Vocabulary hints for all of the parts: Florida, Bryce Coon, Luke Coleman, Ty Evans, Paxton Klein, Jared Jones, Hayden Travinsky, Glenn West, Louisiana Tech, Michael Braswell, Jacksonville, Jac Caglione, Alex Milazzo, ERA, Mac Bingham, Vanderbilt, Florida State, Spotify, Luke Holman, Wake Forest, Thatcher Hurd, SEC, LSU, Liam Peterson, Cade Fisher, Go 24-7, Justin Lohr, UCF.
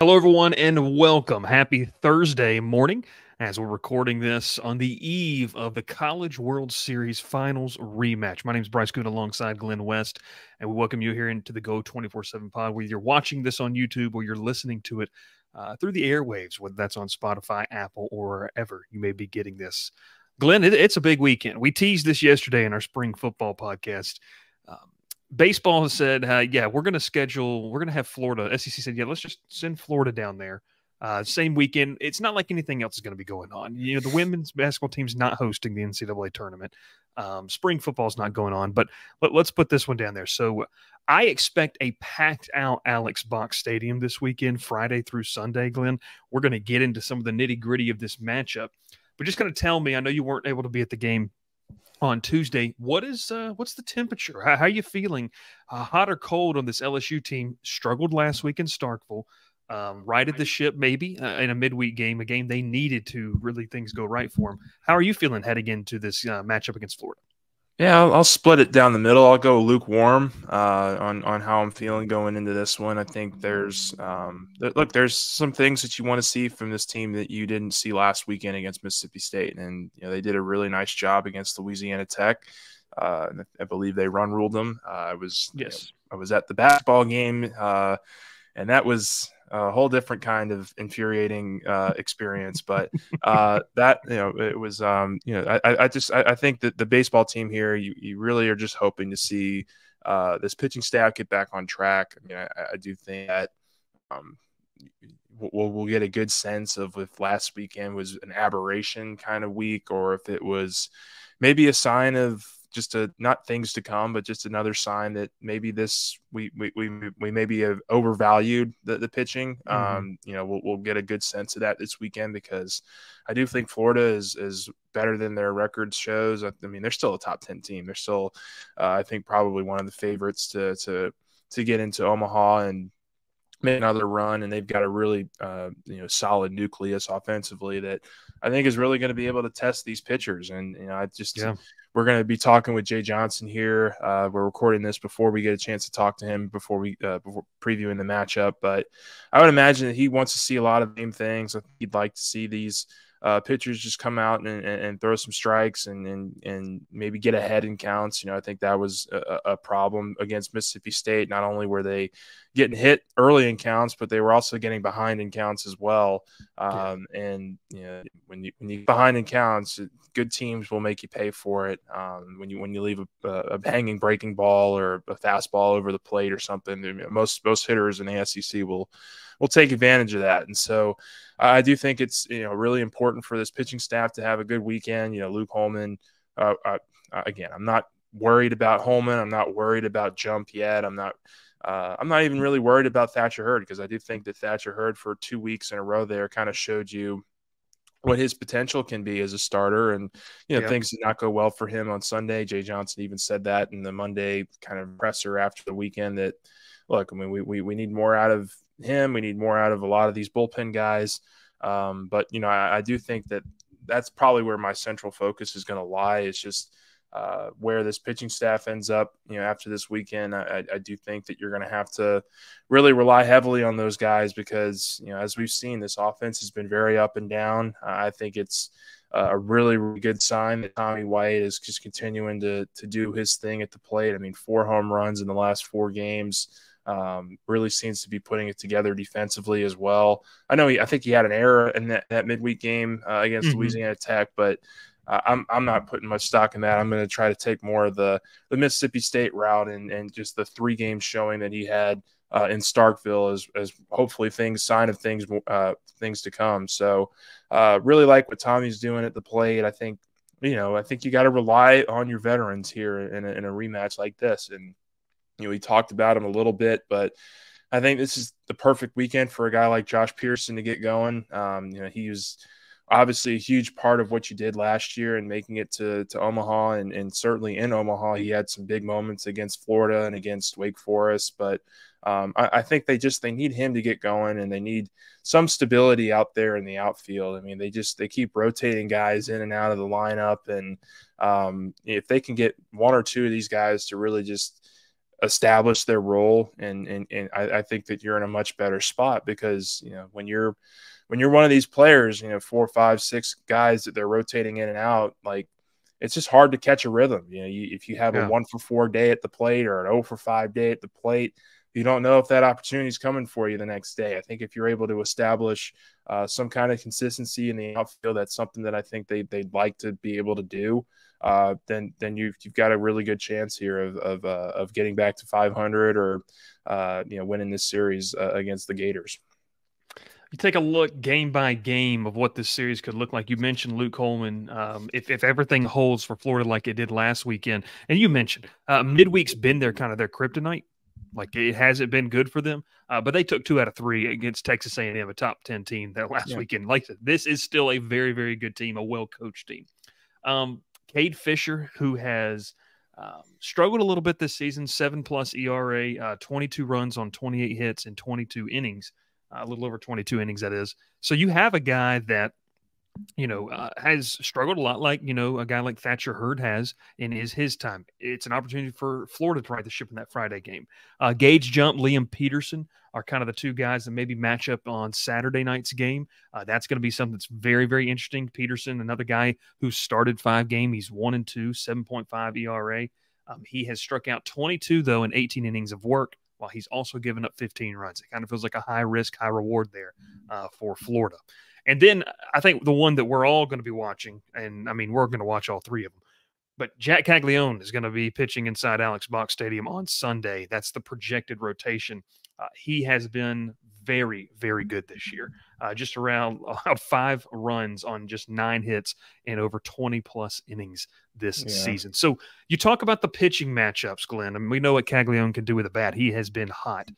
Hello, everyone, and welcome. Happy Thursday morning as we're recording this on the eve of the College World Series Finals rematch. My name is Bryce Coon alongside Glenn West, and we welcome you here into the Go 24-7 pod, whether you're watching this on YouTube or you're listening to it through the airwaves, whether that's on Spotify, Apple, or wherever you may be getting this. Glenn, it's a big weekend. We teased this yesterday in our spring football podcast. Baseball has said, yeah, we're going to have Florida. SEC said, yeah, let's just send Florida down there. Same weekend. It's not like anything else is going to be going on. You know, the women's basketball team's not hosting the NCAA tournament. Spring football's not going on, but let's put this one down there. So I expect a packed out Alex Box Stadium this weekend, Friday through Sunday, Glenn. We're going to get into some of the nitty gritty of this matchup, but just kind of tell me, I know you weren't able to be at the game on Tuesday, what's the temperature? How are you feeling? Hot or cold on this LSU team? Struggled last week in Starkville, righted the ship maybe in a midweek game, a game they needed to really things go right for them. How are you feeling heading into this matchup against Florida? Yeah, I'll split it down the middle. I'll go lukewarm on how I'm feeling going into this one. I think there's look, there's some things that you want to see from this team that you didn't see last weekend against Mississippi State, and you know they did a really nice job against Louisiana Tech. I believe they run ruled them. I was at the basketball game, and that was a whole different kind of infuriating experience, but that, you know, it was, you know, I think that the baseball team here, you really are just hoping to see this pitching staff get back on track. I mean, I do think that we'll get a good sense of if last weekend was an aberration kind of week, or if it was maybe a sign of just not things to come, but just another sign that maybe this we maybe have overvalued the pitching. Mm-hmm. You know, we'll get a good sense of that this weekend, because I do think Florida is better than their record shows. I mean, they're still a top 10 team. They're still, I think, probably one of the favorites to get into Omaha and make another run. And they've got a really you know, solid nucleus offensively that I think is really going to be able to test these pitchers. And you know, we're going to be talking with Jay Johnson here. We're recording this before we get a chance to talk to him before previewing the matchup. But I would imagine that he wants to see a lot of same things. I think he'd like to see these pitchers just come out and throw some strikes and maybe get ahead in counts. You know, I think that was a problem against Mississippi State. Not only were they getting hit early in counts, but they were also getting behind in counts as well. And you know, when you get behind in counts, good teams will make you pay for it. When you leave a hanging breaking ball or a fastball over the plate or something, I mean, most hitters in the SEC will take advantage of that. And so I do think it's, you know, really important for this pitching staff to have a good weekend. You know, Luke Holman, again, I'm not worried about Holman. I'm not worried about Jump yet. I'm not even really worried about Thatcher Hurd, because I do think that Thatcher Hurd for 2 weeks in a row there kind of showed you what his potential can be as a starter. And, you know, Things did not go well for him on Sunday. Jay Johnson even said that in the Monday kind of presser after the weekend that, look, I mean, we need more out of him. We need more out of a lot of these bullpen guys. But, you know, I do think that that's probably where my central focus is going to lie. It's just where this pitching staff ends up, you know, after this weekend. I do think that you're going to have to really rely heavily on those guys, because, you know, as we've seen, this offense has been very up and down. I think it's a really, really good sign that Tommy White is just continuing to do his thing at the plate. I mean, 4 home runs in the last 4 games. Really seems to be putting it together defensively as well. I think he had an error in that midweek game against Louisiana Tech, but I'm not putting much stock in that. I'm going to try to take more of the Mississippi State route and just the 3 game showing that he had in Starkville as hopefully sign of things to come. So really like what Tommy's doing at the plate. I think you got to rely on your veterans here in a rematch like this. And, you know, we talked about him a little bit, but I think this is the perfect weekend for a guy like Josh Pearson to get going. You know, he was obviously a huge part of what you did last year and making it to Omaha, and certainly in Omaha, he had some big moments against Florida and against Wake Forest. But I think they need him to get going, and they need some stability out there in the outfield. I mean, they keep rotating guys in and out of the lineup, and if they can get one or two of these guys to really just establish their role. And I think that you're in a much better spot because, you know, when you're one of these players, you know, 4, 5, 6 guys that they're rotating in and out, like it's just hard to catch a rhythm. You know, if you have a 1-for-4 day at the plate or an 0-for-5 day at the plate, you don't know if that opportunity is coming for you the next day. I think if you're able to establish some kind of consistency in the outfield, that's something that I think they'd like to be able to do. Then you've got a really good chance here of getting back to 500 or you know, winning this series against the Gators. You take a look game by game of what this series could look like. You mentioned Luke Coleman. If everything holds for Florida like it did last weekend, and you mentioned midweek's been their kind of their kryptonite. Like it hasn't been good for them, but they took 2 out of 3 against Texas A&M, a top 10 team that last weekend. Like this is still a very, very good team, a well-coached team. Cade Fisher, who has struggled a little bit this season, 7+ ERA, 22 runs on 28 hits in 22 innings, a little over 22 innings that is. So you have a guy that, you know, has struggled a lot, like, you know, a guy like Thatcher Hurd has in his time. It's an opportunity for Florida to right the ship in that Friday game. Gage Jump, Liam Peterson are kind of the two guys that maybe match up on Saturday night's game. That's going to be something that's very, very interesting. Peterson, another guy who started 5 games. He's 1-2, 7.5 ERA. He has struck out 22, though, in 18 innings of work, while he's also given up 15 runs. It kind of feels like a high risk, high reward there for Florida. And then I think the one that we're all going to be watching, and I mean, we're going to watch all 3 of them, but Jac Caglione is going to be pitching inside Alex Box Stadium on Sunday. That's the projected rotation. He has been very, very good this year. Just around 5 runs on just 9 hits and over 20+ innings this season. So you talk about the pitching matchups, Glenn, and we know what Caglione can do with a bat. He has been hot.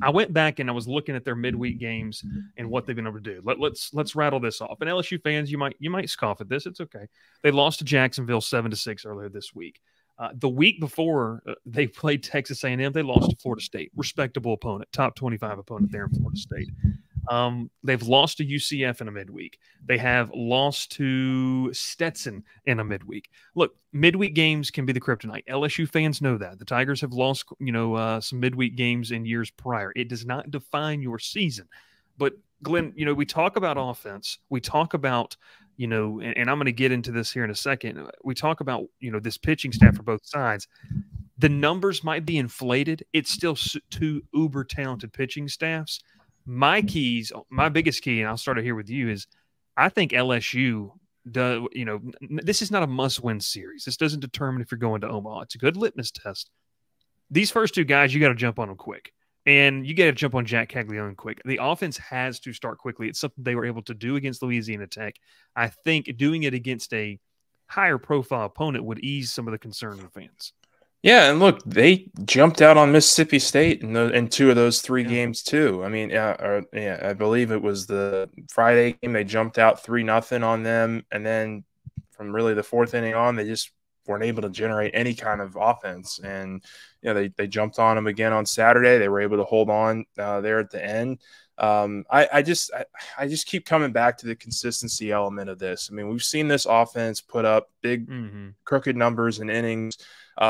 I went back and I was looking at their midweek games and what they've been able to do. Let's rattle this off. And LSU fans, you might scoff at this. It's okay. They lost to Jacksonville 7-6 earlier this week. The week before they played Texas A&M, they lost to Florida State, respectable opponent, top 25 opponent there in Florida State. They've lost to UCF in a midweek. They have lost to Stetson in a midweek. Look, midweek games can be the kryptonite. LSU fans know that. The Tigers have lost, you know, some midweek games in years prior. It does not define your season. But, Glenn, you know, we talk about offense. We talk about, you know, and I'm going to get into this here in a second. We talk about, you know, this pitching staff for both sides. The numbers might be inflated. It's still 2 uber-talented pitching staffs. My biggest key, and I'll start it here with you, is I think LSU does, you know, this is not a must-win series. This doesn't determine if you're going to Omaha. It's a good litmus test. These first 2 guys, you got to jump on them quick. And you got to jump on Jac Caglione quick. The offense has to start quickly. It's something they were able to do against Louisiana Tech. I think doing it against a higher-profile opponent would ease some of the concern of the fans. Yeah, and look, they jumped out on Mississippi State in 2 of those 3 games too. I mean, I believe it was the Friday game. They jumped out 3-0 on them, and then from really the 4th inning on, they just weren't able to generate any kind of offense. And you know, they jumped on them again on Saturday. They were able to hold on there at the end. I just keep coming back to the consistency element of this. I mean, we've seen this offense put up big, crooked numbers and innings, you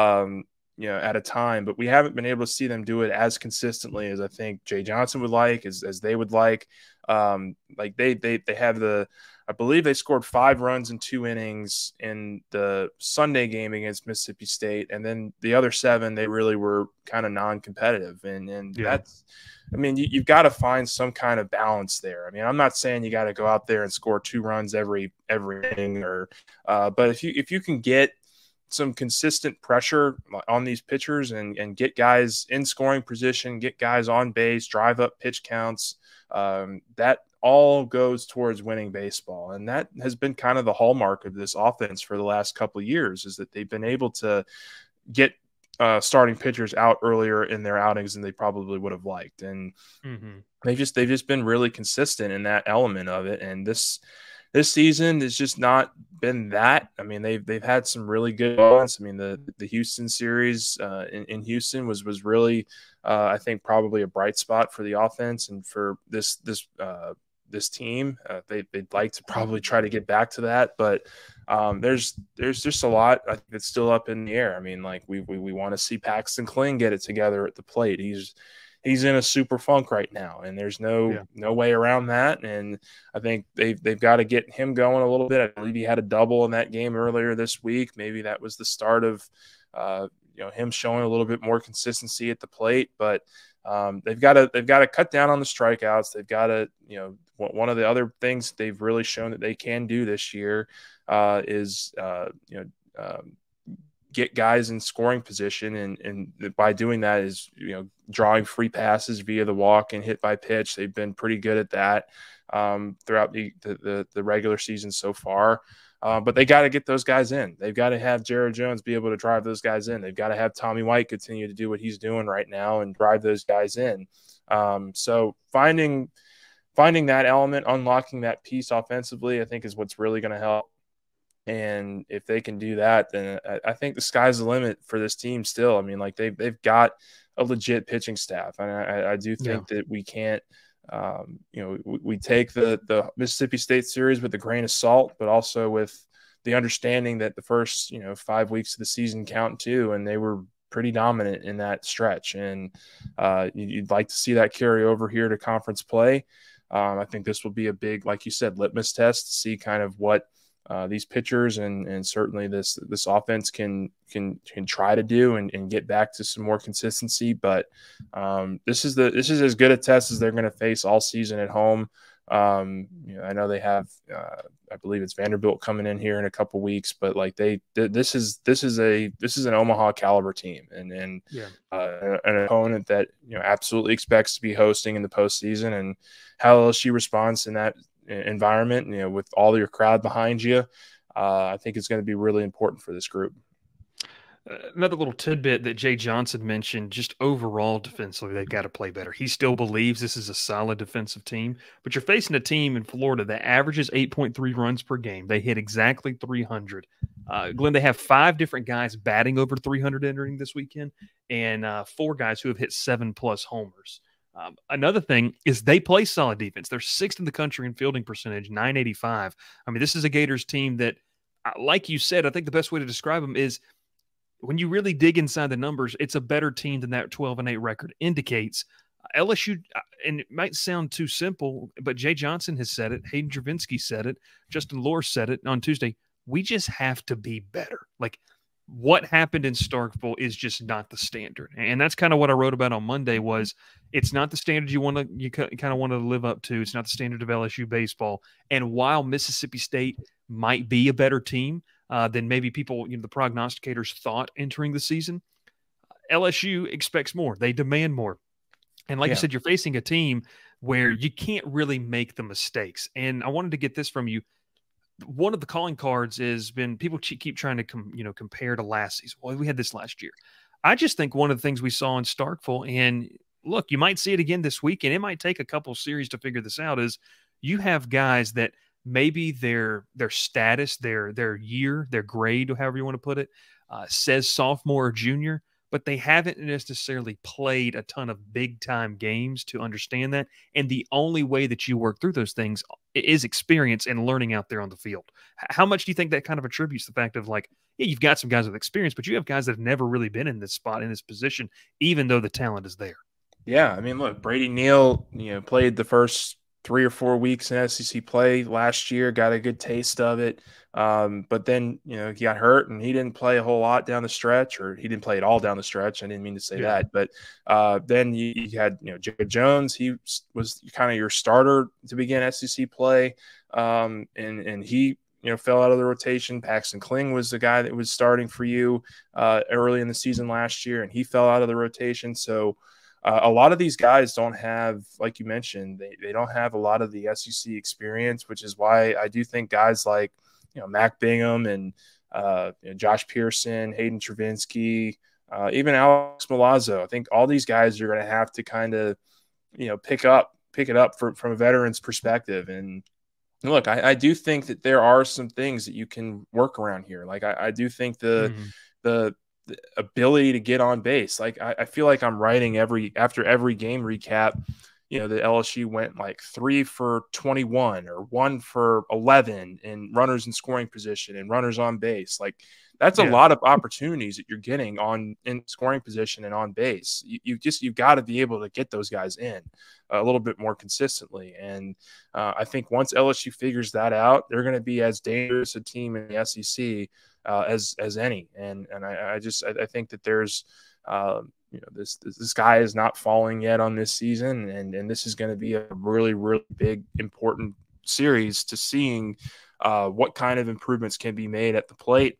know, at a time, but we haven't been able to see them do it as consistently as I think Jay Johnson would like, as they would like. Like they have I believe they scored 5 runs in 2 innings in the Sunday game against Mississippi State, and then the other 7 they really were kind of non-competitive. And that's, I mean, you've got to find some kind of balance there. I mean, I'm not saying you got to go out there and score 2 runs every inning, or but if you can get some consistent pressure on these pitchers and get guys in scoring position, get guys on base, drive up pitch counts. That all goes towards winning baseball. And that has been kind of the hallmark of this offense for the last couple of years, is that they've been able to get starting pitchers out earlier in their outings than they probably would have liked. And they've just been really consistent in that element of it. And this season has just not been that. I mean, they've had some really good moments. I mean, the Houston series in Houston was really, I think, probably a bright spot for the offense and for this this team. They'd like to probably try to get back to that, but there's just a lot that's still up in the air. I mean, like we want to see Paxton Klein get it together at the plate. He's in a super funk right now, and there's no way around that. And I think they've got to get him going a little bit. I believe he had a double in that game earlier this week. Maybe that was the start of him showing a little bit more consistency at the plate. But they've got to cut down on the strikeouts. They've got to, one of the other things they've really shown that they can do this year is get guys in scoring position, and by doing that is drawing free passes via the walk and hit by pitch. They've been pretty good at that throughout the regular season so far. But they got to get those guys in. They've got to have Jared Jones be able to drive those guys in. They've got to have Tommy White continue to do what he's doing right now and drive those guys in. So finding that element, unlocking that piece offensively, I think is what's really going to help. And if they can do that, then I think the sky's the limit for this team still. I mean, like they've got a legit pitching staff. And I do think that we can't, we take the Mississippi State series with a grain of salt, but also with the understanding that the first, 5 weeks of the season count too, and they were pretty dominant in that stretch. And you'd like to see that carry over here to conference play. I think this will be a big, like you said, litmus test to see kind of what these pitchers and certainly this offense can try to do and get back to some more consistency. But this is as good a test as they're going to face all season at home. I know they have, I believe it's Vanderbilt coming in here in a couple weeks, but like this is an Omaha caliber team and an opponent that absolutely expects to be hosting in the postseason, and how LSU responds in that environment, with all your crowd behind you, I think it's going to be really important for this group. Another little tidbit that Jay Johnson mentioned, just overall defensively, they've got to play better. He still believes this is a solid defensive team, but you're facing a team in Florida that averages 8.3 runs per game. They hit exactly 300. Glenn, they have 5 different guys batting over 300 entering this weekend, and 4 guys who have hit 7+ homers. Another thing is they play solid defense. They're 6th in the country in fielding percentage, .985. I mean, this is a Gators team that, like you said, I think the best way to describe them is when you really dig inside the numbers, it's a better team than that 12-8 record indicates. LSU, and it might sound too simple, but Jay Johnson has said it. Hayden Travinsky said it. Justin Lohr said it on Tuesday. We just have to be better. Like, what happened in Starkville is just not the standard. And that's kind of what I wrote about on Monday was it's not the standard you kind of want to live up to. It's not the standard of LSU baseball. And while Mississippi State might be a better team than maybe people, the prognosticators thought entering the season, LSU expects more. They demand more. And like you said, you're facing a team where you can't really make the mistakes. And I wanted to get this from you. One of the calling cards has been people keep trying to compare to last season. Well, we had this last year. I just think one of the things we saw in Starkville, and look, you might see it again this week, and it might take a couple series to figure this out, is you have guys that maybe their status, their year, their grade, or however you want to put it, says sophomore or junior, but they haven't necessarily played a ton of big-time games to understand that. And the only way that you work through those things is experience and learning out there on the field. How much do you think that kind of attributes the fact of like, yeah, you've got some guys with experience, but you have guys that have never really been in this spot, in this position, even though the talent is there? Yeah, I mean, look, Brady Neal, played the first 3 or 4 weeks in SEC play last year, got a good taste of it. But then, he got hurt and he didn't play a whole lot down the stretch, or he didn't play at all down the stretch. I didn't mean to say that, but then you had, Jacob Jones. He was kind of your starter to begin SEC play. And he, fell out of the rotation. Paxton Klein was the guy that was starting for you early in the season last year, and he fell out of the rotation. So, a lot of these guys don't have, like you mentioned, they don't have a lot of the SEC experience, which is why I do think guys like, Mac Bingham and Josh Pearson, Hayden Travinsky, even Alex Milazzo. I think all these guys are going to have to kind of, pick it up from a veteran's perspective. And look, I do think that there are some things that you can work around here. Like I do think the ability to get on base. Like I feel like I'm writing after every game recap, you know, the LSU went like 3 for 21 or 1 for 11 in runners in scoring position and runners on base. Like, that's a lot of opportunities that you're getting on in scoring position and on base. You've got to be able to get those guys in a little bit more consistently. And I think once LSU figures that out, they're going to be as dangerous a team in the SEC as any. And I think that there's, you know, this guy is not falling yet on this season, and this is going to be a really, really big, important series to seeing what kind of improvements can be made at the plate.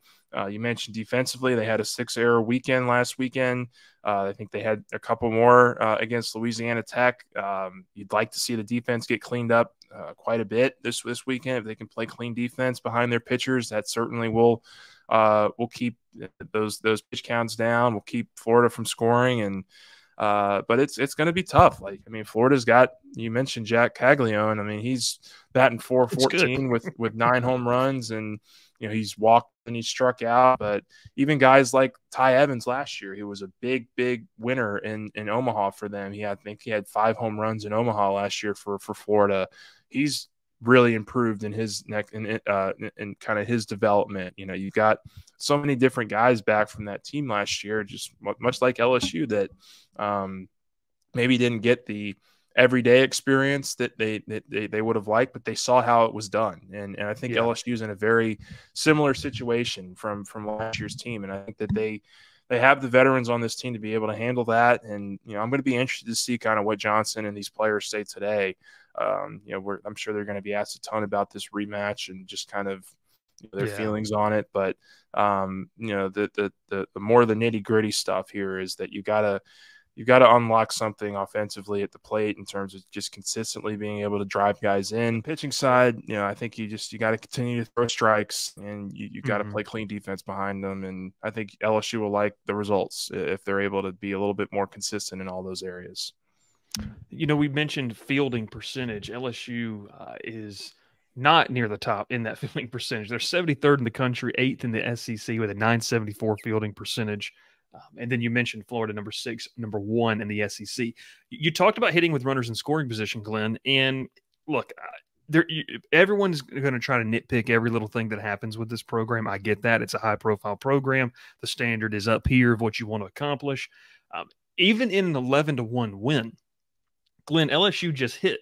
You mentioned defensively, they had a 6-error weekend last weekend. I think they had a couple more against Louisiana Tech. You'd like to see the defense get cleaned up quite a bit this weekend. If they can play clean defense behind their pitchers, that certainly will keep those pitch counts down. We'll keep Florida from scoring, but it's going to be tough. Like, I mean, Florida's got, you mentioned Jac Caglione. I mean, he's batting .414 with 9 home runs, and you know, he's walked and he struck out. But even guys like Ty Evans last year, he was a big, big winner in Omaha for them. He, I think he had 5 home runs in Omaha last year for Florida. He's really improved in his neck and kind of his development. You know, you got so many different guys back from that team last year, just much like LSU, that maybe didn't get the everyday experience that they would have liked, but they saw how it was done. And I think LSU's in a very similar situation from last year's team. And I think that they have the veterans on this team to be able to handle that. And, you know, I'm going to be interested to see kind of what Johnson and these players say today. You know, I'm sure they're going to be asked a ton about this rematch and just kind of, you know, their feelings on it. But, you know, the more the nitty gritty stuff here is that you got to unlock something offensively at the plate in terms of just consistently being able to drive guys in. Pitching side, you know, I think you got to continue to throw strikes, and you got to play clean defense behind them. And I think LSU will like the results if they're able to be a little bit more consistent in all those areas. You know, we mentioned fielding percentage. LSU is not near the top in that fielding percentage. They're 73rd in the country, 8th in the SEC with a .974 fielding percentage. And then you mentioned Florida, number 6, number 1 in the SEC. You talked about hitting with runners in scoring position, Glenn. And look, everyone's going to try to nitpick every little thing that happens with this program. I get that. It's a high-profile program. The standard is up here of what you want to accomplish. Even in an 11-1 win, Glenn, LSU just hit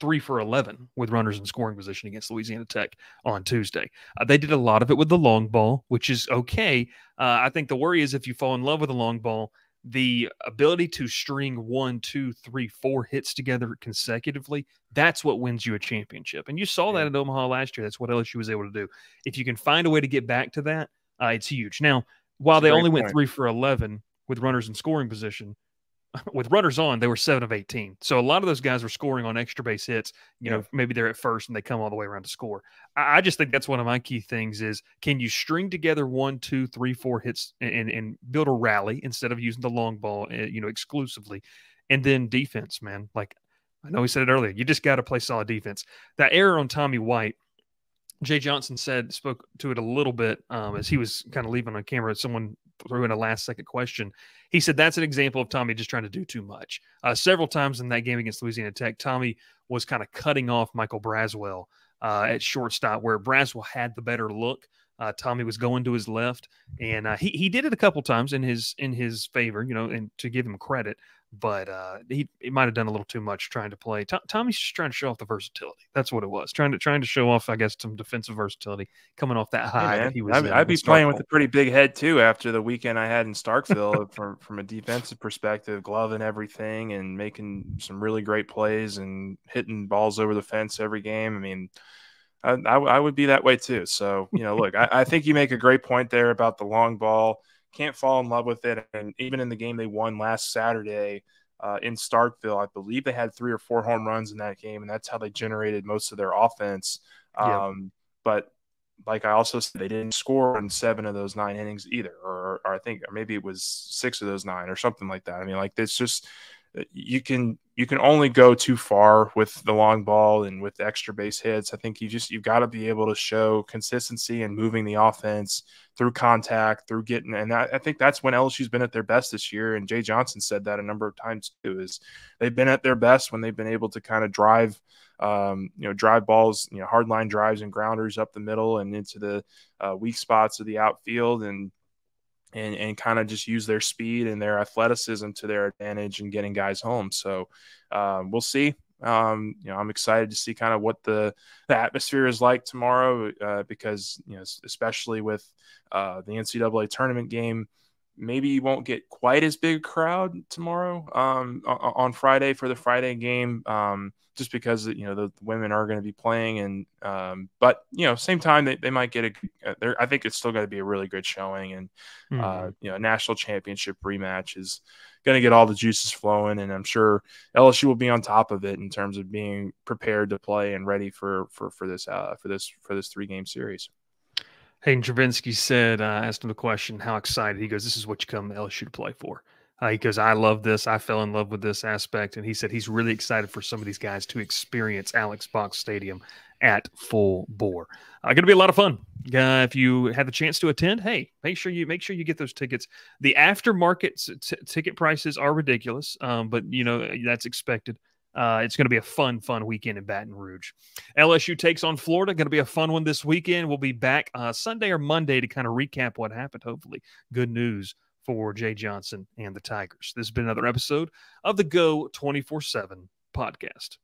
3 for 11 with runners in scoring position against Louisiana Tech on Tuesday. They did a lot of it with the long ball, which is okay. I think the worry is if you fall in love with the long ball, the ability to string 1, 2, 3, 4 hits together consecutively, that's what wins you a championship. And you saw that in Omaha last year. That's what LSU was able to do. If you can find a way to get back to that, it's huge. Now, while they only went 3 for 11 with runners in scoring position, with runners on, they were 7 of 18. So a lot of those guys were scoring on extra base hits. You know, maybe they're at first and they come all the way around to score. I just think that's one of my key things is, can you string together 1, 2, 3, 4 hits and build a rally instead of using the long ball, you know, exclusively? And then defense, man. Like, I know we said it earlier, you just got to play solid defense. That error on Tommy White, Jay Johnson spoke to it a little bit as he was kind of leaving on camera. Someone threw in a last-second question. He said that's an example of Tommy just trying to do too much. Several times in that game against Louisiana Tech, Tommy was kind of cutting off Michael Braswell at shortstop, where Braswell had the better look. Tommy was going to his left, and he did it a couple times in his favor, you know, and to give him credit. But he might have done a little too much trying to play. Tommy's just trying to show off the versatility. That's what it was. Trying to show off, I guess, some defensive versatility coming off that high. Hey man, he was. I'd be playing with a pretty big head too after the weekend I had in Starkville from a defensive perspective, gloving everything and making some really great plays and hitting balls over the fence every game. I mean, I would be that way too. So, you know, look, I think you make a great point there about the long ball. Can't fall in love with it. And even in the game they won last Saturday in Starkville, I believe they had 3 or 4 home runs in that game, and that's how they generated most of their offense. But like I also said, they didn't score in 7 of those 9 innings either, or I think maybe it was 6 of those 9 or something like that. I mean, like, it's just – you can only go too far with the long ball and with extra base hits. I think you've got to be able to show consistency and moving the offense through contact, through getting, and I think that's when LSU's been at their best this year. And Jay Johnson said that a number of times too, is they've been at their best when they've been able to kind of drive, drive balls, hard line drives and grounders up the middle and into the weak spots of the outfield, and kind of just use their speed and their athleticism to their advantage in getting guys home. So we'll see. I'm excited to see kind of what the atmosphere is like tomorrow, because, especially with the NCAA tournament game, maybe you won't get quite as big a crowd tomorrow on Friday for the Friday game, just because, the women are going to be playing. And but, same time, they might get I think it's still going to be a really good showing. And, a national championship rematch is going to get all the juices flowing. And I'm sure LSU will be on top of it in terms of being prepared to play and ready for this 3-game series. Hayden Travinsky said, asked him the question, how excited? He goes, this is what you come to LSU to play for. He goes, I love this. I fell in love with this aspect. And he said he's really excited for some of these guys to experience Alex Box Stadium at full bore. Going to be a lot of fun. If you have the chance to attend, hey, make sure you get those tickets. The aftermarket ticket prices are ridiculous, but, that's expected. It's going to be a fun weekend in Baton Rouge. LSU takes on Florida. Going to be a fun one this weekend. We'll be back Sunday or Monday to kind of recap what happened, hopefully. Good news for Jay Johnson and the Tigers. This has been another episode of the Go 24/7 podcast.